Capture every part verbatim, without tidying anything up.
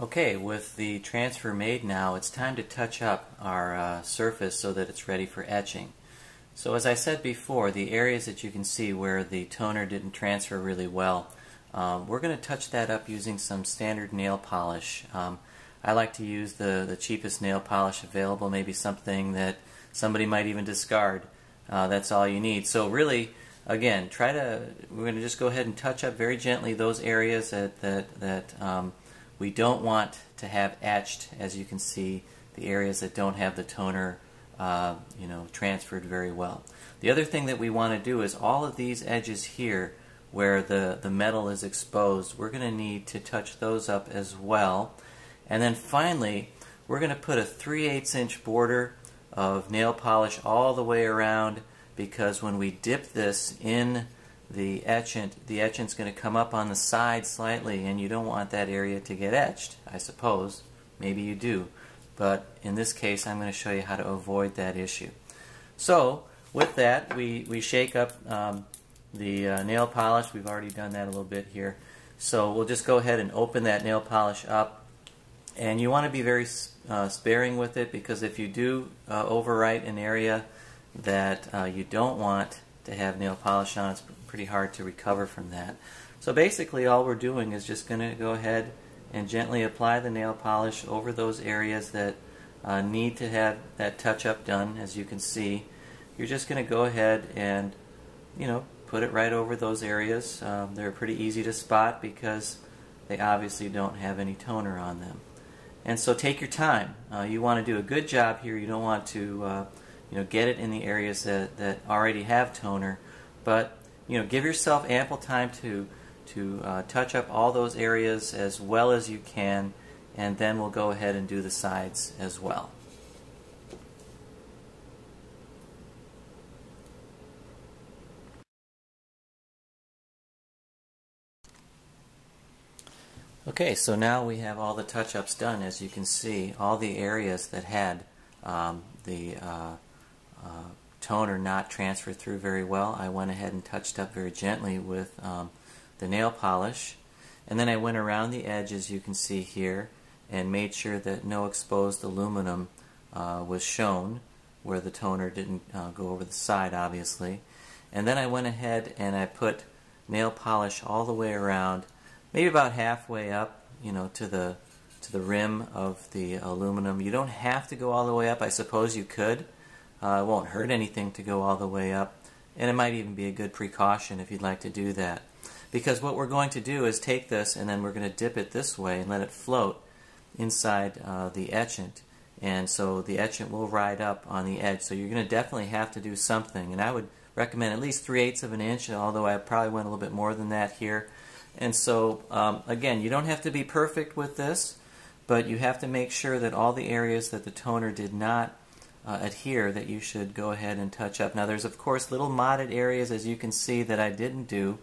Okay, with the transfer made now, it's time to touch up our uh, surface so that it's ready for etching. So as I said before, the areas that you can see where the toner didn't transfer really well, um, we're going to touch that up using some standard nail polish. Um, I like to use the, the cheapest nail polish available, maybe something that somebody might even discard. Uh, that's all you need. So really, again, try to, we're going to just go ahead and touch up very gently those areas that, that, that um, we don't want to have etched. As you can see, the areas that don't have the toner uh, you know, transferred very well. The other thing that we want to do is all of these edges here where the, the metal is exposed, we're going to need to touch those up as well. And then finally, we're going to put a three eighths inch border of nail polish all the way around, because when we dip this in the etchant, the etchant's going to come up on the side slightly, and you don't want that area to get etched, I suppose. Maybe you do. But in this case, I'm going to show you how to avoid that issue. So with that, we, we shake up um, the uh, nail polish. We've already done that a little bit here. So we'll just go ahead and open that nail polish up. And you want to be very uh, sparing with it, because if you do uh, overwrite an area that uh, you don't want to have nail polish on, it's pretty hard to recover from that. So basically all we're doing is just going to go ahead and gently apply the nail polish over those areas that uh, need to have that touch-up done. As you can see, you're just going to go ahead and, you know, put it right over those areas. Um, they're pretty easy to spot because they obviously don't have any toner on them. And so take your time. Uh, you want to do a good job here. You don't want to uh, you know, get it in the areas that, that already have toner. But you know, give yourself ample time to, to uh, touch up all those areas as well as you can, and then we'll go ahead and do the sides as well. Okay, so now we have all the touch-ups done. As you can see, all the areas that had um, the uh, uh, toner not transferred through very well, I went ahead and touched up very gently with um, the nail polish. And then I went around the edge, as you can see here, and made sure that no exposed aluminum uh, was shown, where the toner didn't uh, go over the side, obviously. And then I went ahead and I put nail polish all the way around, maybe about halfway up, you know, to the to the rim of the aluminum. You don't have to go all the way up. I suppose you could. Uh, it won't hurt anything to go all the way up, and it might even be a good precaution if you'd like to do that. Because what we're going to do is take this, and then we're going to dip it this way and let it float inside uh, the etchant. And so the etchant will ride up on the edge. So you're going to definitely have to do something. And I would recommend at least three eighths of an inch, although I probably went a little bit more than that here. And so, um, again, you don't have to be perfect with this, but you have to make sure that all the areas that the toner did not uh, adhere, that you should go ahead and touch up. Now, there's, of course, little mottled areas, as you can see, that I didn't do,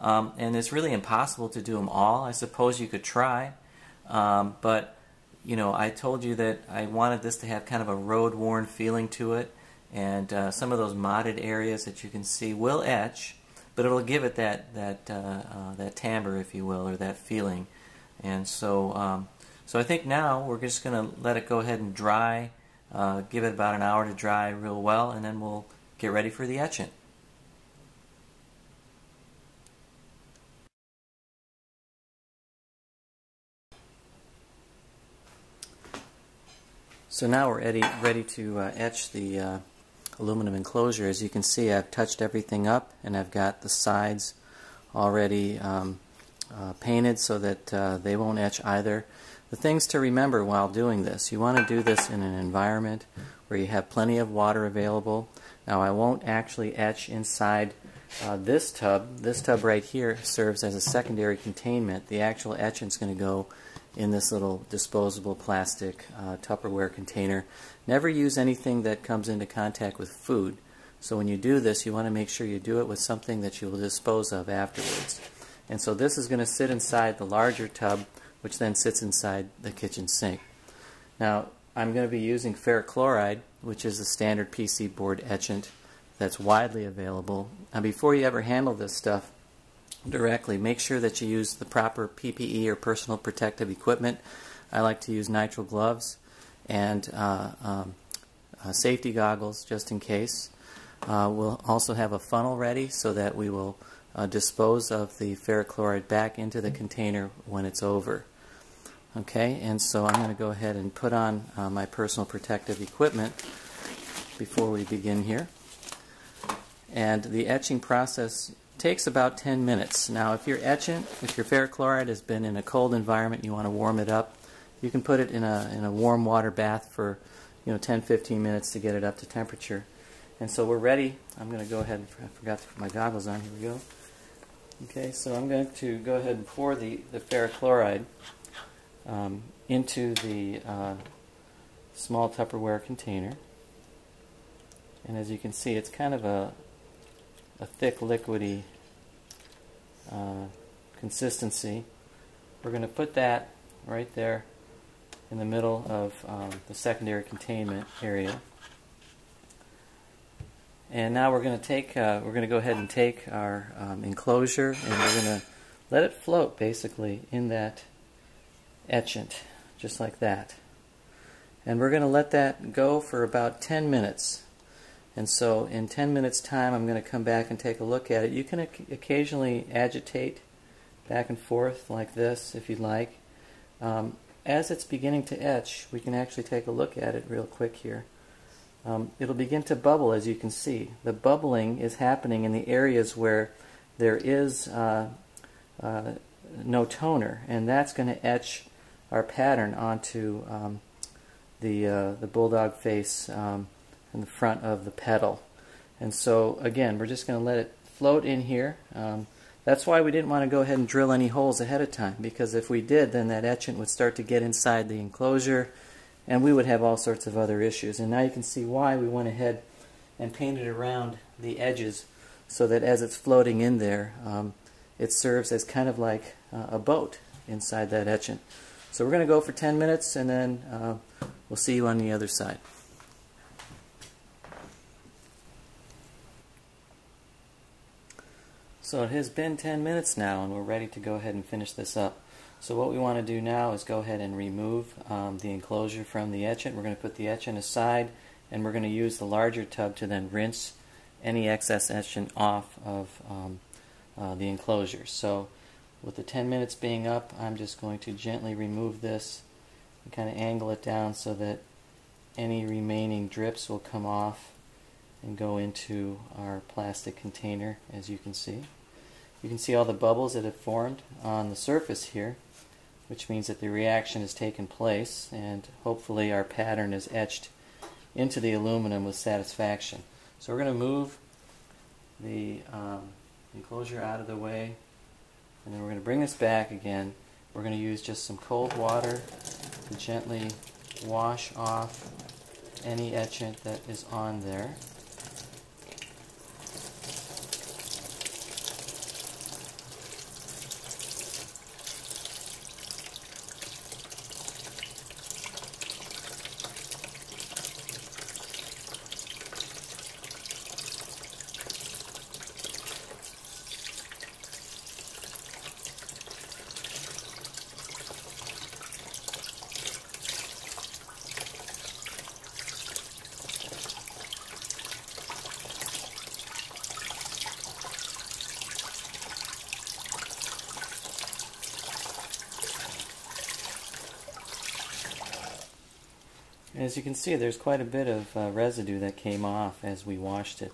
um, and it's really impossible to do them all. I suppose you could try, um, but, you know, I told you that I wanted this to have kind of a road-worn feeling to it, and uh, some of those mottled areas that you can see will etch, but it'll give it that that uh, uh, that timbre, if you will, or that feeling. And so, um, so I think now we're just going to let it go ahead and dry. Uh, give it about an hour to dry real well, and then we'll get ready for the etchant. So now we're ready ready to uh, etch the. Uh, aluminum enclosure. As you can see, I've touched everything up, and I've got the sides already um, uh, painted so that uh, they won't etch either. The things to remember while doing this: you want to do this in an environment where you have plenty of water available. Now, I won't actually etch inside uh, this tub. This tub right here serves as a secondary containment. The actual etchant's going to go in this little disposable plastic uh, Tupperware container. Never use anything that comes into contact with food. So when you do this, you want to make sure you do it with something that you will dispose of afterwards. And so this is going to sit inside the larger tub, which then sits inside the kitchen sink. Now, I'm going to be using ferric chloride, which is the standard P C board etchant that's widely available. Now, before you ever handle this stuff, directly, make sure that you use the proper P P E or personal protective equipment. I like to use nitrile gloves and uh, um, uh, safety goggles just in case. Uh, we'll also have a funnel ready so that we will uh, dispose of the ferric chloride back into the container when it's over. Okay, and so I'm going to go ahead and put on uh, my personal protective equipment before we begin here. And the etching process takes about ten minutes. Now, if your etchant, if your ferric chloride has been in a cold environment, you want to warm it up. You can put it in a in a warm water bath for, you know, ten to fifteen minutes to get it up to temperature. And so we're ready. I'm going to go ahead and I forgot to put my goggles on. Here we go. Okay, so I'm going to go ahead and pour the the ferric chloride um, into the uh, small Tupperware container. And as you can see, it's kind of a a thick, liquidy uh, consistency. We're going to put that right there in the middle of um, the secondary containment area. And now we're going to take, uh, we're going to go ahead and take our um, enclosure, and we're going to let it float basically in that etchant, just like that. And we're going to let that go for about ten minutes. And so in ten minutes time, I'm going to come back and take a look at it. You can occasionally agitate back and forth like this if you'd like. Um, as it's beginning to etch, we can actually take a look at it real quick here. Um, it'll begin to bubble, as you can see. The bubbling is happening in the areas where there is uh, uh, no toner, and that's going to etch our pattern onto um, the, uh, the bulldog face um, in the front of the petal. And so again, we're just going to let it float in here. Um, That's why we didn't want to go ahead and drill any holes ahead of time, because if we did, then that etchant would start to get inside the enclosure and we would have all sorts of other issues. And now you can see why we went ahead and painted around the edges, so that as it's floating in there, um, it serves as kind of like uh, a boat inside that etchant. So we're going to go for ten minutes, and then uh, we'll see you on the other side. So it has been ten minutes now, and we're ready to go ahead and finish this up. So what we want to do now is go ahead and remove um, the enclosure from the etchant. We're going to put the etchant aside, and we're going to use the larger tub to then rinse any excess etchant off of um, uh, the enclosure. So with the ten minutes being up, I'm just going to gently remove this and kind of angle it down so that any remaining drips will come off and go into our plastic container, as you can see. You can see all the bubbles that have formed on the surface here, which means that the reaction has taken place, and hopefully our pattern is etched into the aluminum with satisfaction. So we're going to move the um, enclosure out of the way, and then we're going to bring this back again. We're going to use just some cold water to gently wash off any etchant that is on there. As you can see, there's quite a bit of uh, residue that came off as we washed it,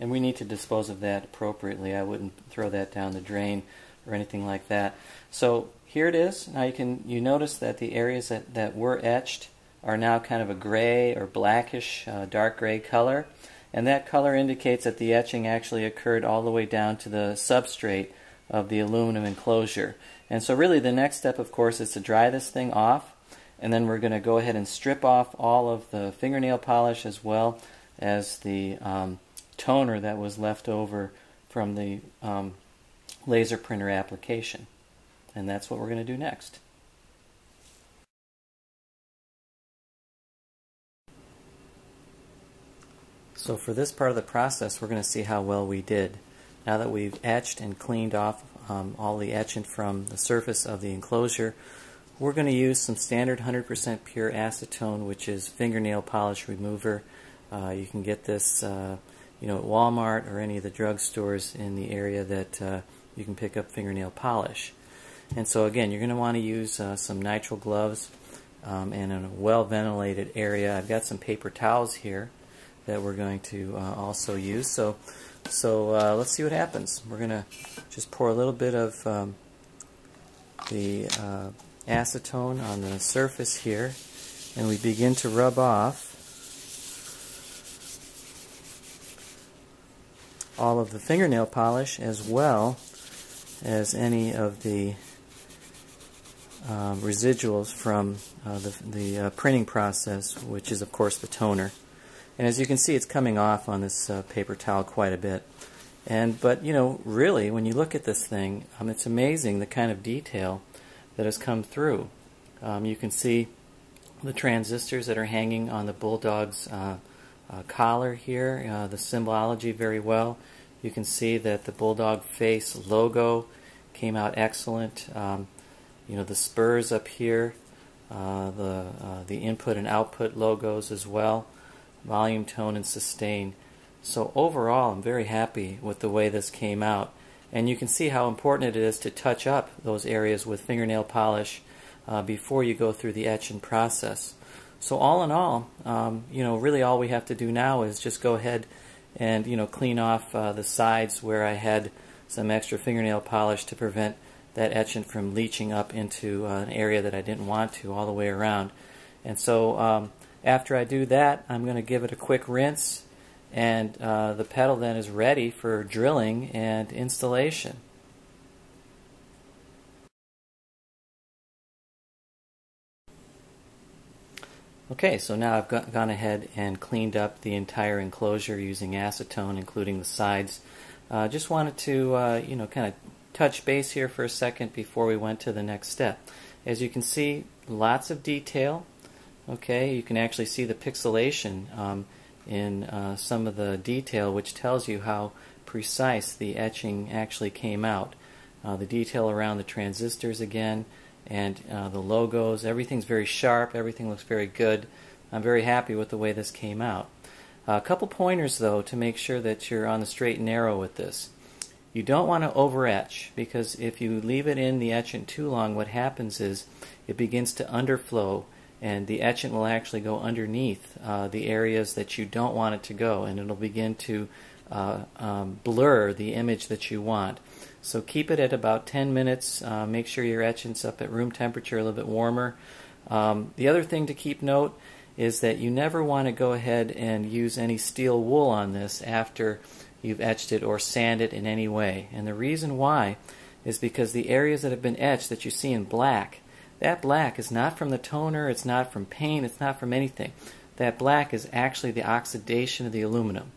and we need to dispose of that appropriately. I wouldn't throw that down the drain or anything like that. So here it is. Now you can you notice that the areas that, that were etched are now kind of a gray or blackish, uh, dark gray color, and that color indicates that the etching actually occurred all the way down to the substrate of the aluminum enclosure. And so really the next step, of course, is to dry this thing off. And then we're going to go ahead and strip off all of the fingernail polish, as well as the um, toner that was left over from the um, laser printer application. And that's what we're going to do next. So for this part of the process, we're going to see how well we did. Now that we've etched and cleaned off um, all the etchant from the surface of the enclosure. We're going to use some standard one hundred percent pure acetone, which is fingernail polish remover. Uh, you can get this uh, you know, at Walmart or any of the drugstores in the area that uh, you can pick up fingernail polish. And so again, you're going to want to use uh, some nitrile gloves um, and in a well-ventilated area. I've got some paper towels here that we're going to uh, also use. So, so uh, let's see what happens. We're going to just pour a little bit of um, the uh, acetone on the surface here, and we begin to rub off all of the fingernail polish as well as any of the uh, residuals from uh, the, the uh, printing process, which is of course the toner. And as you can see, it's coming off on this uh, paper towel quite a bit. And but you know, really, when you look at this thing, um, it's amazing the kind of detail that has come through. Um, you can see the transistors that are hanging on the Bulldog's uh, uh, collar here, uh, the symbology very well. You can see that the Bulldog Face logo came out excellent. Um, you know, the spurs up here, uh, the, uh, the input and output logos as well, volume, tone, and sustain. So overall, I'm very happy with the way this came out. And you can see how important it is to touch up those areas with fingernail polish uh, before you go through the etching process. So all in all, um, you know, really all we have to do now is just go ahead and, you know, clean off uh, the sides where I had some extra fingernail polish to prevent that etchant from leaching up into uh, an area that I didn't want to all the way around. And so um, after I do that, I'm going to give it a quick rinse, and uh, the pedal then is ready for drilling and installation. Okay, so now I've gone ahead and cleaned up the entire enclosure using acetone, including the sides. Uh, just wanted to uh, you know, kind of touch base here for a second before we went to the next step. As you can see, lots of detail. Okay, you can actually see the pixelation um, in uh, some of the detail, which tells you how precise the etching actually came out. Uh, the detail around the transistors again, and uh, the logos, everything's very sharp, everything looks very good. I'm very happy with the way this came out. Uh, a couple pointers though to make sure that you're on the straight and narrow with this. You don't want to over etch, because if you leave it in the etchant too long, what happens is it begins to underflow, and the etchant will actually go underneath uh, the areas that you don't want it to go, and it'll begin to uh, um, blur the image that you want. So keep it at about ten minutes. Uh, make sure your etchant's up at room temperature, a little bit warmer. Um, the other thing to keep note is that you never want to go ahead and use any steel wool on this after you've etched it or sanded it in any way. And the reason why is because the areas that have been etched that you see in black, that black is not from the toner, it's not from paint, it's not from anything. That black is actually the oxidation of the aluminum.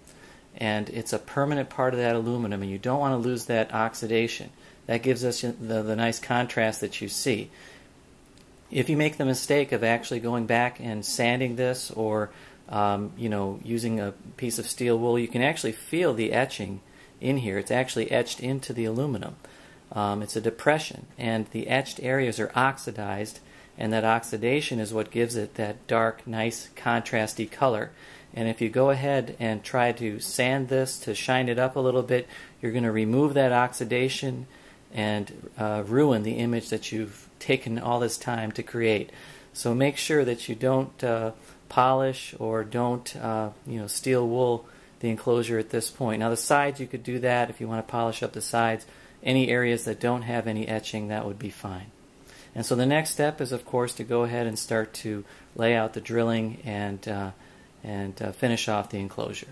And it's a permanent part of that aluminum, and you don't want to lose that oxidation. That gives us the, the nice contrast that you see. If you make the mistake of actually going back and sanding this, or um, you know, using a piece of steel wool, you can actually feel the etching in here. It's actually etched into the aluminum. Um, it's a depression, and the etched areas are oxidized, and that oxidation is what gives it that dark, nice, contrasty color. And if you go ahead and try to sand this to shine it up a little bit, you're going to remove that oxidation and uh, ruin the image that you've taken all this time to create. So make sure that you don't uh, polish or don't uh, you know, steel wool the enclosure at this point. Now the sides, you could do that if you want to polish up the sides. Any areas that don't have any etching, that would be fine. And so the next step is, of course, to go ahead and start to lay out the drilling and, uh, and uh, finish off the enclosure.